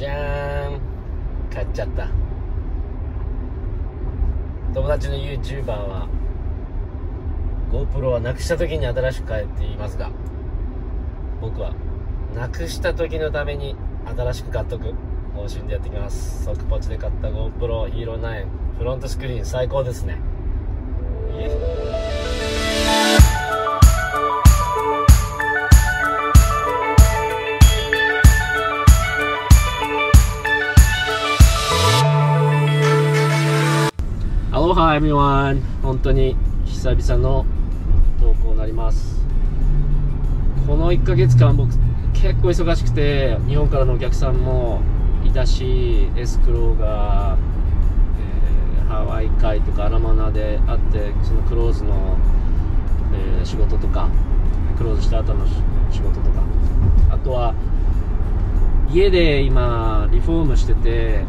じゃーん、買っちゃった。友達の YouTuber は GoPro はなくした時に新しく買えって言いますが、僕はなくした時のために新しく買っとく方針でやっていきます。即ポチで買った GoPro Hero 9フロントスクリーン最高ですね。Hi everyone、 本当に久々の投稿になります。この1ヶ月間僕結構忙しくて、日本からのお客さんもいたし、エスクローが、ハワイ会とかアラマナであって、そのクローズの、仕事とか、クローズした後の仕事とか、あとは家で今リフォームしてて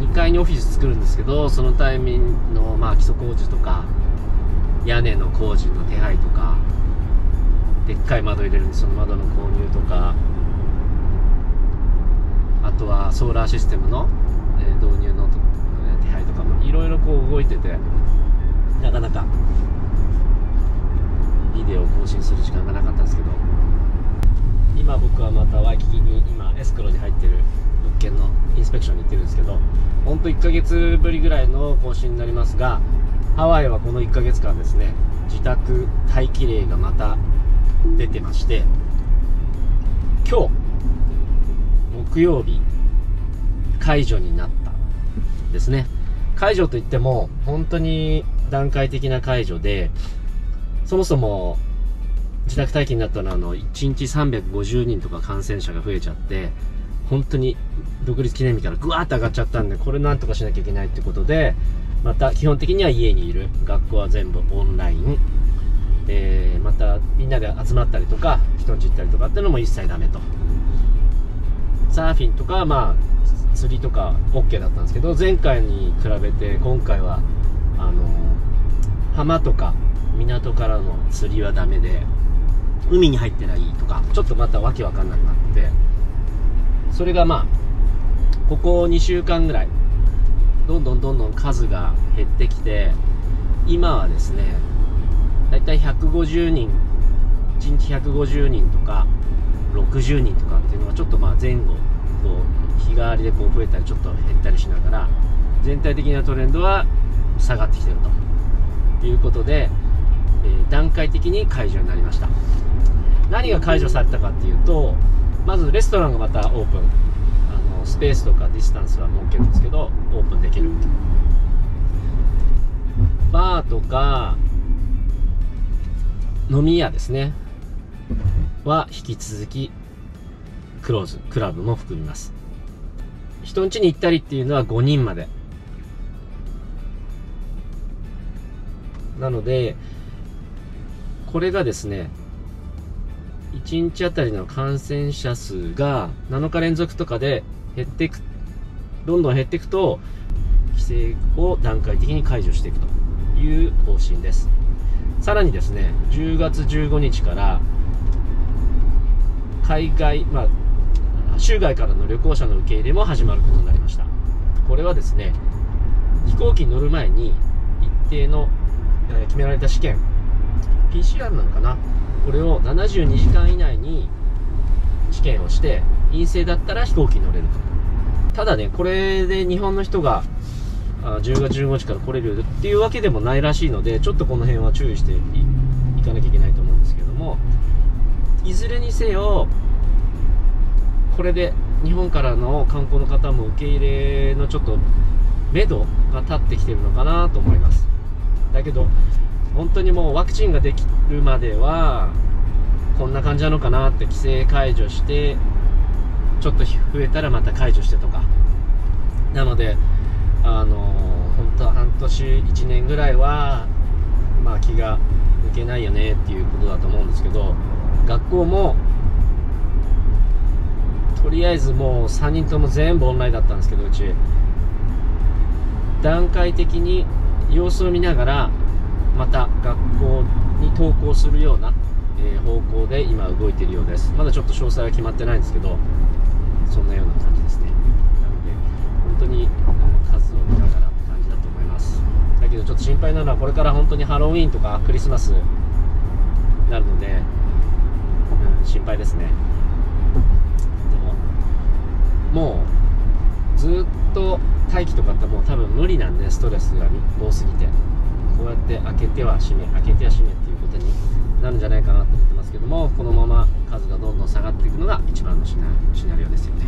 2階にオフィス作るんですけど、そのタイミングの、基礎工事とか屋根の工事の手配とか、でっかい窓入れるんでその窓の購入とか、あとはソーラーシステムの、導入の手配とかもいろいろこう動いてて、なかなかビデオを更新する時間がなかったんですけど、今僕はまたワイキキに今エスクロに入ってる物件のインスペクションに行ってるんですけど、ほんと1ヶ月ぶりぐらいの更新になりますが、ハワイはこの1ヶ月間ですね、自宅待機令がまた出てまして、今日木曜日解除になったんですね。解除といっても本当に段階的な解除で、そもそも自宅待機になったのは1日350人とか感染者が増えちゃって、本当に独立記念日からぐわーっと上がっちゃったんで、これなんとかしなきゃいけないってことで、また基本的には家にいる、学校は全部オンライン、またみんなで集まったりとか人んち行ったりとかっていうのも一切ダメと。サーフィンとか、釣りとか OK だったんですけど、前回に比べて今回は浜とか港からの釣りはダメで、海に入ってないとか、ちょっとまたわけわかんなくなって、それがここ2週間ぐらいどんどん数が減ってきて、今はですねだいたい150人1日150人とか60人とかっていうのがちょっと前後、こう日替わりでこう増えたりちょっと減ったりしながら、全体的なトレンドは下がってきてるということで、段階的に解除になりました。何が解除されたかっていうと、まずレストランがまたオープン、スペースとかディスタンスは設けるんですけどオープンできる。バーとか飲み屋ですねは引き続きクローズ、クラブも含みます。人ん家に行ったりっていうのは5人までなので、これがですね1日あたりの感染者数が7日連続とかで減っていく、どんどん減っていくと規制を段階的に解除していくという方針です。さらにですね、10月15日から海外、州外からの旅行者の受け入れも始まることになりました。これはですね、飛行機に乗る前に一定の決められた試験、 PCR なのかな、これを72時間以内に試験をして陰性だったら飛行機に乗れると。ただね、これで日本の人が10月15日から来れるっていうわけでもないらしいので、ちょっとこの辺は注意して いかなきゃいけないと思うんですけども、いずれにせよこれで日本からの観光の方も受け入れのちょっと目処が立ってきてるのかなと思います。だけど本当にもうワクチンができるまではこんな感じなのかなって、規制解除してちょっと増えたらまた解除してとかなので、本当は半年1年ぐらいは気が抜けないよねっていうことだと思うんですけど、学校もとりあえずもう3人とも全部オンラインだったんですけど、うち段階的に様子を見ながらまた学校に登校するような方向で今動いているようです。まだちょっと詳細は決まってないんですけど、そんなような感じですね。なので本当に数を見ながらって感じだと思います。だけどちょっと心配なのは、これから本当にハロウィーンとかクリスマスになるので、心配ですね。でももうずっと待機とかってもう多分無理なんで、ストレスが多すぎて、こうやって開けては閉め開けては閉めっていうことになるんじゃないかなと思ってますけども、このまま数がどんどん下がっていくのが一番のシナリオですよね。